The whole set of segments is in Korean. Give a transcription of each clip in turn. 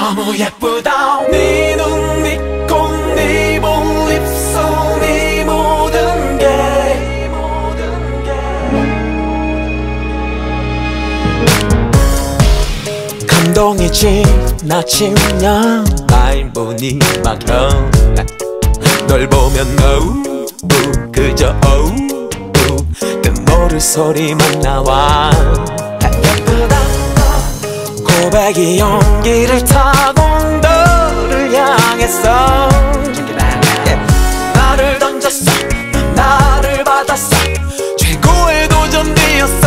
너무 예쁘다. 네 눈, 네 코, 네 볼, 입술, 네 모든 게. 감동이지 나 지우냐 날 보니 막 널 보면 어우 그저 어우 끝모를 소리만 나와. 고백이 용기를 타고 너를 향했어. 나를 던졌어, 나를 받았어. 최고의 도전이었어.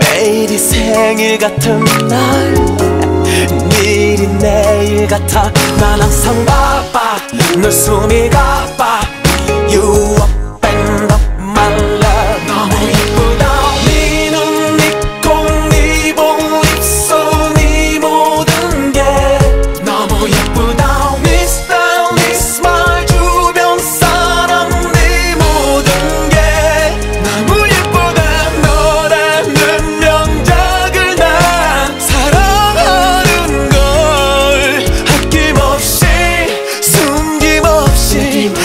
매일이 생일 같은 날, 내일이 내일 같아. 난 항상 바빠, 늘 숨이 가빠. You are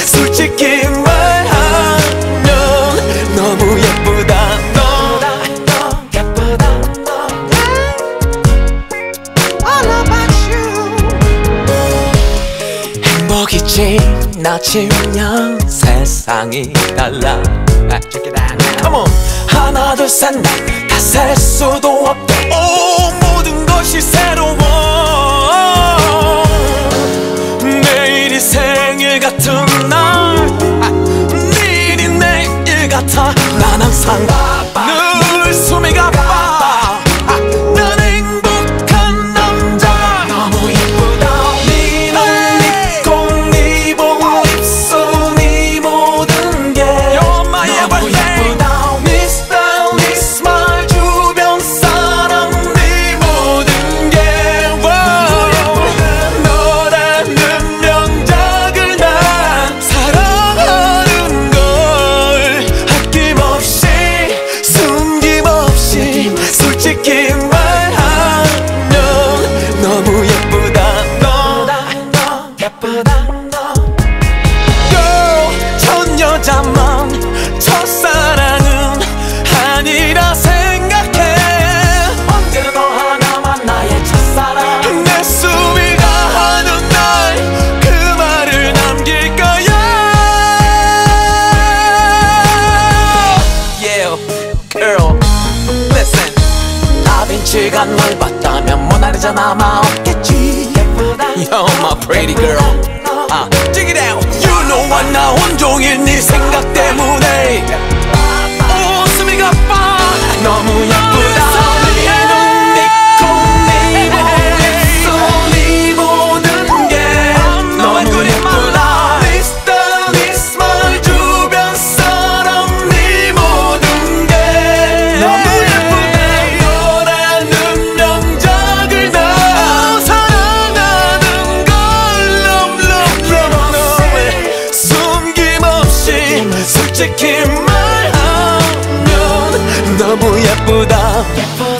솔직히 말하면 너무 예쁘다. 너 예쁘다. 너 All about you. 행복이지 나 지우냐 세상이 달라. Come on. 하나 둘 셋 넷 다 셀 수도 없대. 오 모든 것이 새로워. 내일이 생일 같은 날 난 항상 바빠, 늘 숨이 가빠. 난 행복한 남자. 너무 예쁘다. 네 눈, 네 코, 네 볼, 입술, 네 모든 게. 너무 예쁘다. 네 스타일, 네 스마일, 주변 사람, 네 모든 게. 너라는 명작을 난 사랑하는 걸 아낌없이 숨김없이 솔직히 말하면 너무 예쁘다. 너 예쁘다. Girl, 첫 여자만 첫사랑은 아니라 생각해. 언제 너 하나만 나의 첫사랑. 내 수미가 하는 날 그 말을 남길 거야. Yeah, girl, listen. 답인지가 널 봤다면 모나리자나 아마 없겠지. Yo, my pretty girl. Check it out. You know what? 나 온종일 네 생각 때문에 웃음이 가빠. 너무 예쁘다. 솔직히 말하면 너무 예쁘다.